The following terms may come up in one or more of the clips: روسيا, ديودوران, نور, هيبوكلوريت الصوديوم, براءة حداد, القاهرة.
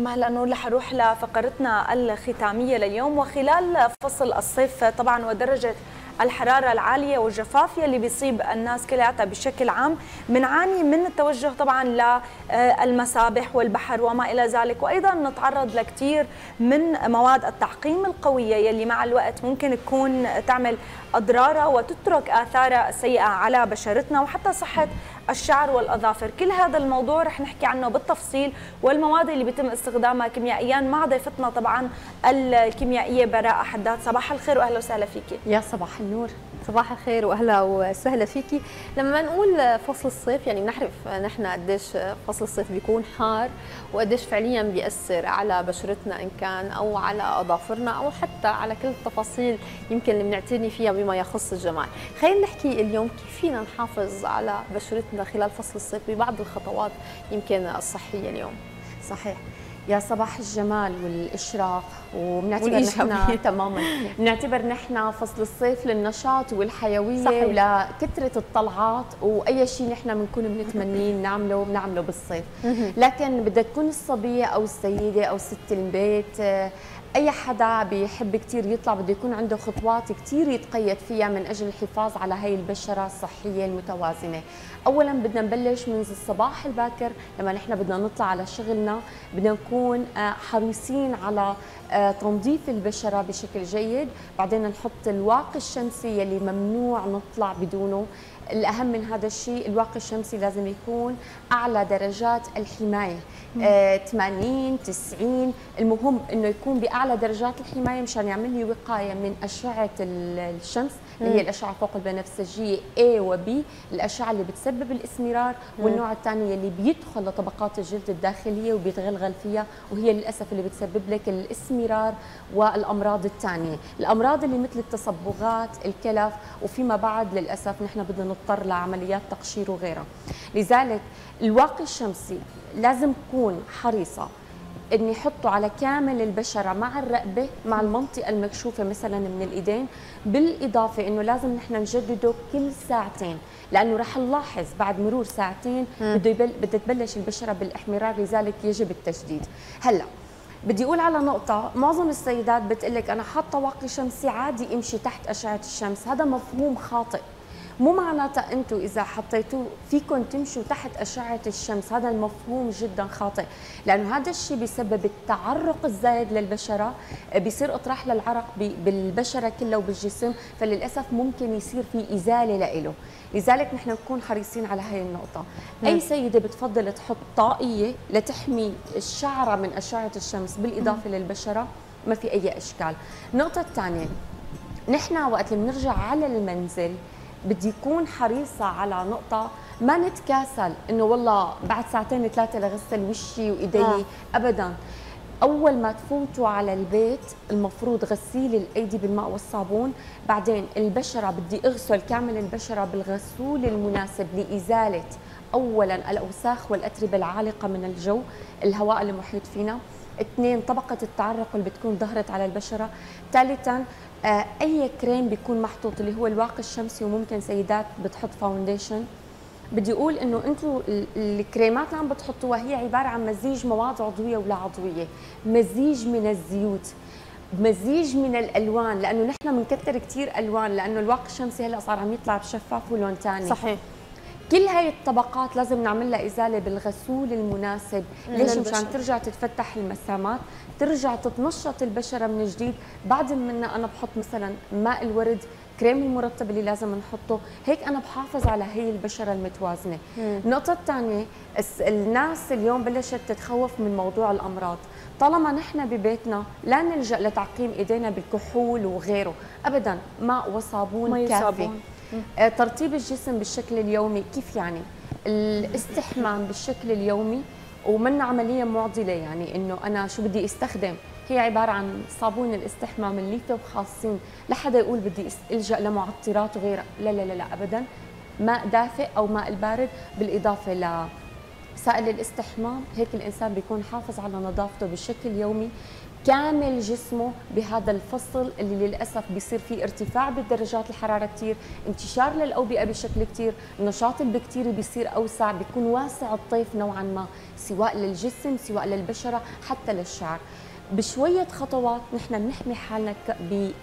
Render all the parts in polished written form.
أما هلا نور رح نروح لفقرتنا الختامية لليوم. وخلال فصل الصيف طبعا ودرجة الحرارة العالية والجفاف يلي بيصيب الناس كلياتها بشكل عام، بنعاني من التوجه طبعا للمسابح والبحر وما إلى ذلك، وأيضا نتعرض لكثير من مواد التعقيم القوية يلي مع الوقت ممكن تكون تعمل أضرارها وتترك آثارها السيئة على بشرتنا وحتى صحة الشعر والأظافر. كل هذا الموضوع رح نحكي عنه بالتفصيل، والمواد اللي بيتم استخدامها كيميائيا مع ضيفتنا طبعا الكيميائية براءة حداد. صباح الخير وأهلا وسهلا فيكي. يا صباح النور. صباح الخير واهلا وسهلا فيكي. لما نقول فصل الصيف يعني بنعرف نحن قديش فصل الصيف بيكون حار وقديش فعليا بيأثر على بشرتنا ان كان او على اظافرنا او حتى على كل التفاصيل يمكن اللي بنعتني فيها بما يخص الجمال. خلينا نحكي اليوم كيف فينا نحافظ على بشرتنا خلال فصل الصيف ببعض الخطوات يمكن الصحيه اليوم. صحيح. يا صباح الجمال والإشراق، وبنعتبر نحن تماما بنعتبر نحن فصل الصيف للنشاط والحيوية. صحيح. ولكثرة الطلعات وأي شيء نحن بنكون بنتمنين نعمله بنعمله بالصيف. لكن بدها تكون الصبية أو السيدة أو ست البيت، أي حدا بيحب كثير يطلع بده يكون عنده خطوات كثير يتقيد فيها من أجل الحفاظ على هي البشرة الصحية المتوازنة. أولاً بدنا نبلش من الصباح الباكر، لما نحن بدنا نطلع على شغلنا بدنا نكون حريصين على تنظيف البشرة بشكل جيد، بعدين نحط الواقي الشمسي اللي ممنوع نطلع بدونه. الأهم من هذا الشيء الواقي الشمسي لازم يكون أعلى درجات الحماية 80 90، المهم إنه يكون بأعلى درجات الحماية مشان يعمل لي وقاية من أشعة الشمس اللي هي الأشعة فوق البنفسجية A و B، الأشعة اللي بتسبب الإسمرار، والنوع الثاني اللي بيدخل لطبقات الجلد الداخلية وبيتغلغل فيها وهي للأسف اللي بتسبب لك الإسمرار والأمراض الثانية، الأمراض اللي مثل التصبغات، الكلف، وفيما بعد للأسف نحن بدنا نضطر لعمليات تقشير وغيرها. لذلك الواقي الشمسي لازم أكون حريصة إني أحطه على كامل البشرة مع الرقبة مع المنطقة المكشوفة مثلا من الإيدين، بالإضافة إنه لازم نحن نجدده كل ساعتين، لأنه رح نلاحظ بعد مرور ساعتين بدها تبلش البشرة بالإحمرار، لذلك يجب التجديد. هلا بدي اقول على نقطة، معظم السيدات بتقلك أنا حاطة واقي شمسي عادي امشي تحت أشعة الشمس، هذا مفهوم خاطئ. مو معناتها انتم اذا حطيتوه فيكم تمشوا تحت اشعه الشمس، هذا المفهوم جدا خاطئ، لانه هذا الشيء بسبب التعرق الزايد للبشره، بيصير اطراح للعرق بالبشره كلها وبالجسم، فللاسف ممكن يصير في ازاله لإله. لذلك نحن نكون حريصين على هي النقطه. اي سيده بتفضل تحط طاقيه لتحمي الشعره من اشعه الشمس بالاضافه للبشره، ما في اي اشكال. النقطه الثانيه، نحن وقت اللي بنرجع على المنزل بدي يكون حريصة على نقطة، ما نتكاسل إنه والله بعد ساعتين ثلاثة لغسل وشي وإيدي أبداً. أول ما تفوتوا على البيت المفروض غسيل الأيدي بالماء والصابون، بعدين البشرة بدي أغسل كامل البشرة بالغسول المناسب لإزالة أولاً الأوساخ والأتربة العالقة من الجو، الهواء المحيط فينا. اثنين، طبقة التعرق اللي بتكون ظهرت على البشرة. ثالثاً أي كريم بيكون محطوط اللي هو الواقي الشمسي، وممكن سيدات بتحط فاونديشن. بدي أقول إنه أنتوا الكريمات اللي عم بتحطوها هي عبارة عن مزيج مواد عضوية ولا عضوية، مزيج من الزيوت، مزيج من الألوان، لأنه نحن بنكتر كثير ألوان، لأنه الواقي الشمسي هلا صار عم يطلع بشفاف ولون ثاني. صحيح. كل هاي الطبقات لازم نعمل لها إزالة بالغسول المناسب. ليش؟ مشان ترجع تتفتح المسامات، ترجع تتنشط البشرة من جديد. بعد منها أنا بحط مثلا ماء الورد، كريم المرطب اللي لازم نحطه، هيك أنا بحافظ على هي البشرة المتوازنة. النقطة الثانية، الناس اليوم بلشت تتخوف من موضوع الأمراض، طالما نحن ببيتنا لا نلجأ لتعقيم إيدينا بالكحول وغيره أبدا، ماء وصابون كافي. ترطيب الجسم بالشكل اليومي، كيف يعني؟ الاستحمام بالشكل اليومي، ومن عملية معضلة، يعني إنه أنا شو بدي استخدم؟ هي عبارة عن صابون الاستحمام الليفة وخاصين، لا حدا يقول بدي ألجأ لمعطرات وغيرها، لا لا لا لا أبداً، ماء دافئ أو ماء البارد بالإضافة لسائل الاستحمام، هيك الإنسان بيكون حافظ على نظافته بشكل يومي. كامل جسمه بهذا الفصل اللي للأسف بيصير فيه ارتفاع بالدرجات الحرارة كتير، انتشار للأوبئة بشكل كتير، نشاط البكتيري بيصير أوسع، بيكون واسع الطيف نوعا ما سواء للجسم سواء للبشرة حتى للشعر. بشوية خطوات نحن بنحمي حالنا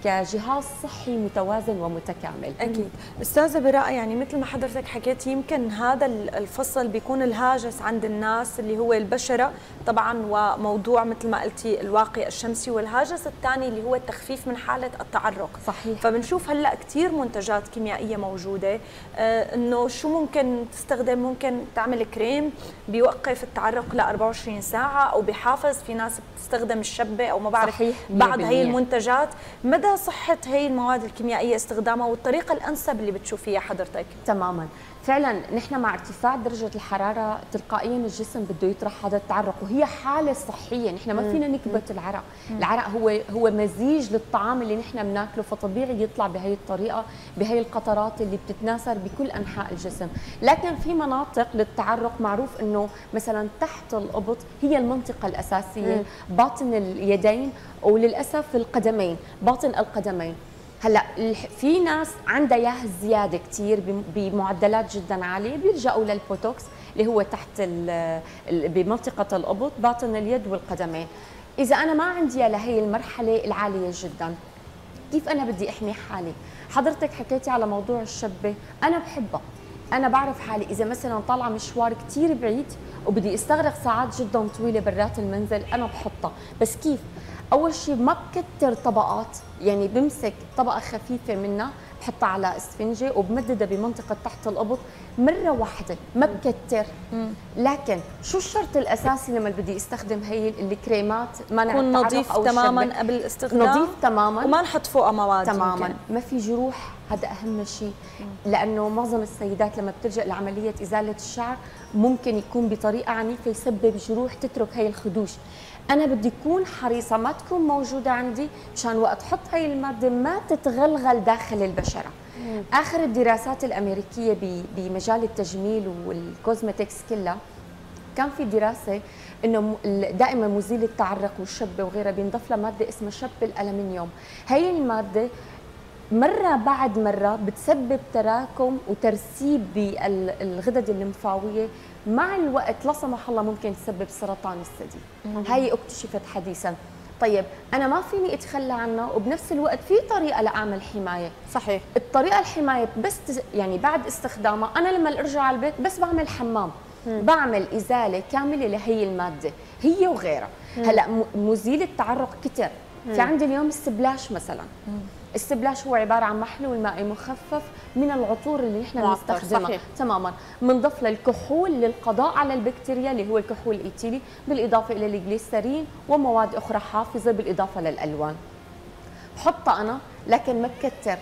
كجهاز صحي متوازن ومتكامل. أكيد. أستاذة براءة، يعني مثل ما حضرتك حكيت يمكن هذا الفصل بيكون الهاجس عند الناس اللي هو البشرة طبعا، وموضوع مثل ما قلتي الواقي الشمسي، والهاجس الثاني اللي هو التخفيف من حالة التعرق. صحيح. فبنشوف هلأ كتير منتجات كيميائية موجودة، إنه شو ممكن تستخدم، ممكن تعمل كريم بيوقف التعرق ل 24 ساعة أو بحافظ، في ناس بتستخدم شبة أو ما بعرف بعض هي المنتجات. مدى صحة هي المواد الكيميائية استخدامها والطريقة الأنسب اللي بتشوفيها حضرتك؟ تماما، فعلا نحن مع ارتفاع درجة الحرارة تلقائيا الجسم بده يطرح هذا التعرق، وهي حالة صحية، نحن ما فينا نكبت العرق. العرق هو مزيج للطعام اللي نحن بناكله، فطبيعي يطلع بهي الطريقة، بهي القطرات اللي بتتناثر بكل أنحاء الجسم. لكن في مناطق للتعرق معروف إنه مثلا تحت الإبط هي المنطقة الأساسية، باطن اليدين وللأسف القدمين، باطن القدمين. هلا في ناس عندها ياهز زياده كثير بمعدلات جدا عاليه بيلجأوا للبوتوكس اللي هو تحت بمنطقه الابط، باطن اليد والقدمين. اذا انا ما عندي لهي المرحله العاليه جدا، كيف انا بدي احمي حالي؟ حضرتك حكيتي على موضوع الشبه، انا بحبها، انا بعرف حالي اذا مثلا طالعه مشوار كثير بعيد وبدي استغرق ساعات جدا طويله برات المنزل، انا بحطها. بس كيف؟ اول شيء ما بكتر طبقات، يعني بمسك طبقه خفيفه منها بحطها على اسفنجه وبمددها بمنطقه تحت الابط مره واحده، ما بكتر. لكن شو الشرط الاساسي لما بدي استخدم هي الكريمات؟ منع التعرق او تماما قبل الاستخدام، نظيف تماما، وما نحط فوقها مواد تماما، ما في جروح، هذا اهم شيء، لانه معظم السيدات لما بتلجأ لعمليه ازاله الشعر ممكن يكون بطريقه عنيفه يسبب جروح تترك هي الخدوش. أنا بدي أكون حريصة ما تكون موجودة عندي مشان وقت حط هاي المادة ما تتغلغل داخل البشرة. آخر الدراسات الأمريكية بمجال التجميل والكوزمتكس كلها كان في دراسة إنه دائما مزيل التعرق والشبة وغيرها بينضف لها مادة اسمها شب الألمنيوم. هاي المادة مرة بعد مرة بتسبب تراكم وترسيب بالغدد الليمفاوية، مع الوقت لا سمح الله ممكن تسبب سرطان الثدي. هاي اكتشفت حديثا. طيب انا ما فيني اتخلى عنها، وبنفس الوقت في طريقه لاعمل حمايه. صحيح. الطريقه الحمايه بس يعني بعد استخدامها، انا لما ارجع على البيت بس بعمل حمام، بعمل ازاله كامله لهي الماده هي وغيرها. هلا مزيل التعرق كتر، في عندي اليوم السبلاش مثلا. السبلاش هو عباره عن محلول مائي مخفف من العطور اللي نحن بنستخدمها. تماما، بنضيف للكحول للقضاء على البكتيريا اللي هو الكحول الإيتيلي، بالاضافه الى الجليسرين ومواد اخرى حافظه، بالاضافه للالوان. بحطها انا لكن ما بكتر.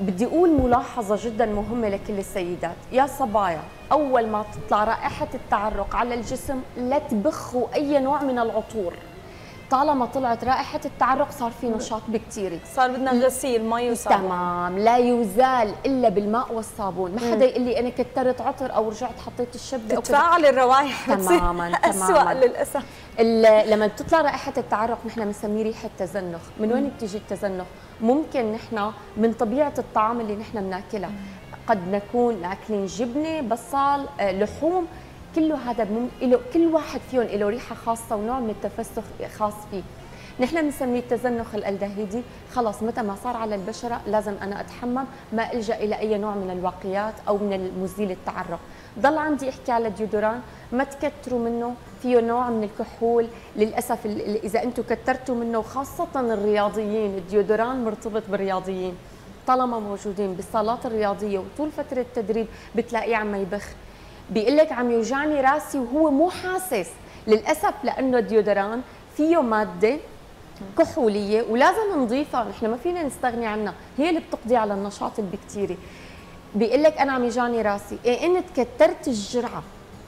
بدي اقول ملاحظه جدا مهمه لكل السيدات يا صبايا، اول ما تطلع رائحه التعرق على الجسم لا تبخوا اي نوع من العطور. طالما طلعت رائحة التعرق صار في نشاط بكتيري، صار بدنا غسيل مي وصابون. تمام، لا يزال إلا بالماء والصابون. ما حدا يقول لي أنا كترت عطر أو رجعت حطيت الشبكة تتفاعل الروائح. تماما أسوأ للأسف. لما بتطلع رائحة التعرق نحن بنسميه ريحة تزنخ. من وين بتيجي التزنخ؟ ممكن نحن من طبيعة الطعام اللي نحن بناكلها، قد نكون ناكلين جبنة، بصل، لحوم، كله هذا كل واحد فيهم له ريحه خاصه ونوع من التفسخ خاص فيه. نحن بنسميه التزنخ الالدهيدي. خلص متى ما صار على البشره لازم انا اتحمم، ما الجا الى اي نوع من الواقيات او من مزيل التعرق. ضل عندي احكي على الديودوران، ما تكتروا منه، فيه نوع من الكحول للاسف. اذا انتم كترتوا منه وخاصه الرياضيين، الديودوران مرتبط بالرياضيين، طالما موجودين بالصالات الرياضيه وطول فتره التدريب بتلاقيه عم يبخ، بيقول لك عم يوجعني راسي وهو مو حاسس، للاسف لانه الديودران فيه ماده كحوليه ولازم نضيفها، نحن ما فينا نستغني عنها، هي اللي بتقضي على النشاط البكتيري. بيقول لك انا عم يوجعني راسي، ايه انت كترت الجرعه،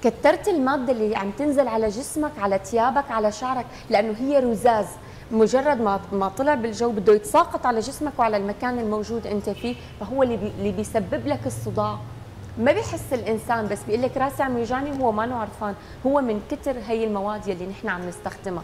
كترت الماده اللي عم تنزل على جسمك، على ثيابك، على شعرك، لانه هي رذاذ، مجرد ما طلع بالجو بده يتساقط على جسمك وعلى المكان الموجود انت فيه، فهو اللي بيسبب لك الصداع. ما بيحس الانسان، بس بيقول لك راسي عم يوجعني وهو ما عرفان، هو من كتر هي المواد يلي نحن عم نستخدمها.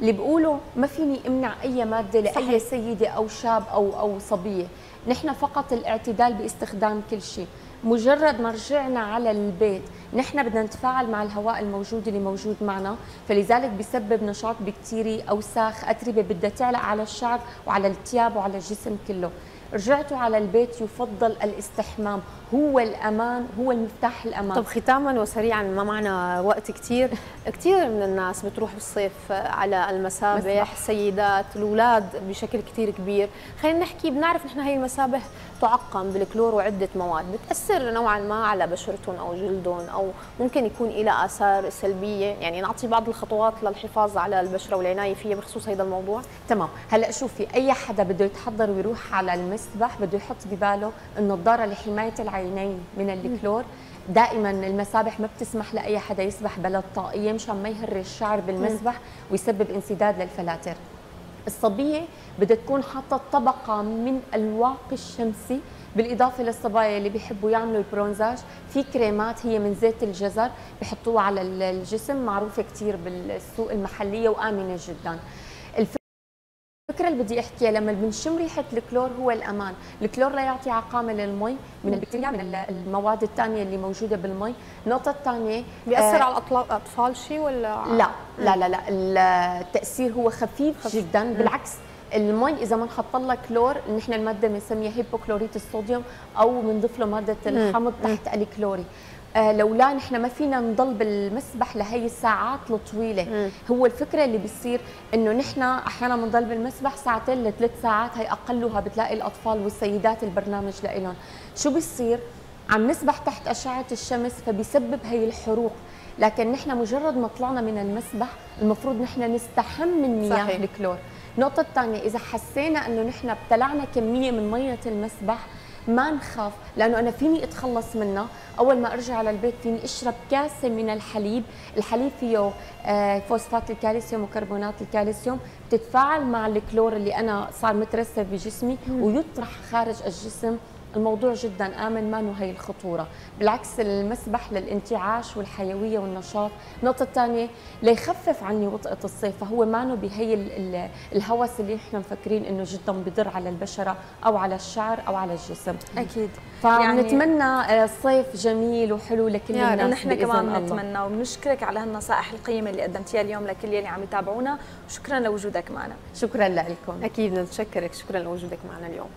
اللي بقوله ما فيني امنع اي ماده لاي سيده او شاب او صبيه، نحن فقط الاعتدال باستخدام كل شيء. مجرد ما رجعنا على البيت نحن بدنا نتفاعل مع الهواء الموجود اللي موجود معنا، فلذلك بيسبب نشاط بكتيري، اوساخ، اتربه بدها تعلق على الشعر وعلى الثياب وعلى الجسم كله. رجعتوا على البيت يفضل الاستحمام، هو الأمان، هو المفتاح الأمان. طب ختاما وسريعا ما معنا وقت كثير، كثير من الناس بتروح بالصيف على المسابح، السيدات، الأولاد بشكل كثير كبير. خلينا نحكي، بنعرف نحن هي المسابح تعقم بالكلور وعدة مواد بتأثر نوعا ما على بشرتهم أو جلدهم، أو ممكن يكون إلى آثار سلبية، يعني نعطي بعض الخطوات للحفاظ على البشرة والعناية فيها بخصوص هذا الموضوع. تمام، هلا شوفي، أي حدا بده يتحضر ويروح على المسبح بده يحط بباله النظارة لحماية العينين من الكلور. دائما المسابح ما بتسمح لاي حدا يسبح بلا الطاقيه مشان ما يهري الشعر بالمسبح ويسبب انسداد للفلاتر. الصبيه بدها تكون حاطه طبقه من الواقي الشمسي، بالاضافه للصبايا اللي بيحبوا يعملوا البرونزاج في كريمات هي من زيت الجزر بحطوها على الجسم، معروفه كثير بالسوق المحليه وامنه جدا. الفكرة اللي بدي احكيها، لما بنشم ريحه الكلور هو الامان، الكلور لا يعطي عقامه للمي من البكتيريا من المواد الثانيه اللي موجوده بالمي. النقطه الثانيه، بياثر على الاطفال شيء ولا؟ لا لا لا لا، التاثير هو خفيف جدا، بالعكس المي اذا ما نحط لها كلور، نحن الماده بنسميها هيبوكلوريت الصوديوم او بنضيف له ماده الحمض تحت الكلوري. لولا نحن ما فينا نضل بالمسبح لهي الساعات الطويله. هو الفكره اللي بيصير انه نحن احيانا بنضل بالمسبح ساعتين لثلاث ساعات، هي اقلها بتلاقي الاطفال والسيدات البرنامج لإلهم. شو بيصير؟ عم نسبح تحت اشعه الشمس فبيسبب هي الحروق، لكن نحن مجرد ما طلعنا من المسبح المفروض نحن نستحم من مياه الكلور. النقطه الثانيه، اذا حسينا انه نحن ابتلعنا كميه من ميه المسبح ما نخاف، لانه انا فيني اتخلص منها. اول ما ارجع على البيت فيني اشرب كاسه من الحليب، الحليب فيه فوسفات الكالسيوم وكربونات الكالسيوم، بتتفاعل مع الكلور اللي انا صار مترسب بجسمي ويطرح خارج الجسم. الموضوع جدا امن، ما هي الخطوره، بالعكس المسبح للانتعاش والحيويه والنشاط. النقطه الثانيه، ليخفف عني وطئه الصيف، فهو ما بهي الهوس اللي احنا مفكرين انه جدا بضر على البشره او على الشعر او على الجسم. اكيد، فنتمنى صيف جميل وحلو لكل الناس، ونحن كمان نتمنى. وبنشكرك على هالنصائح القيمه اللي قدمتيها اليوم لكل يلي عم يتابعونا، وشكرا لوجودك معنا. شكرا لكم، اكيد نتشكرك، شكرا لوجودك معنا اليوم.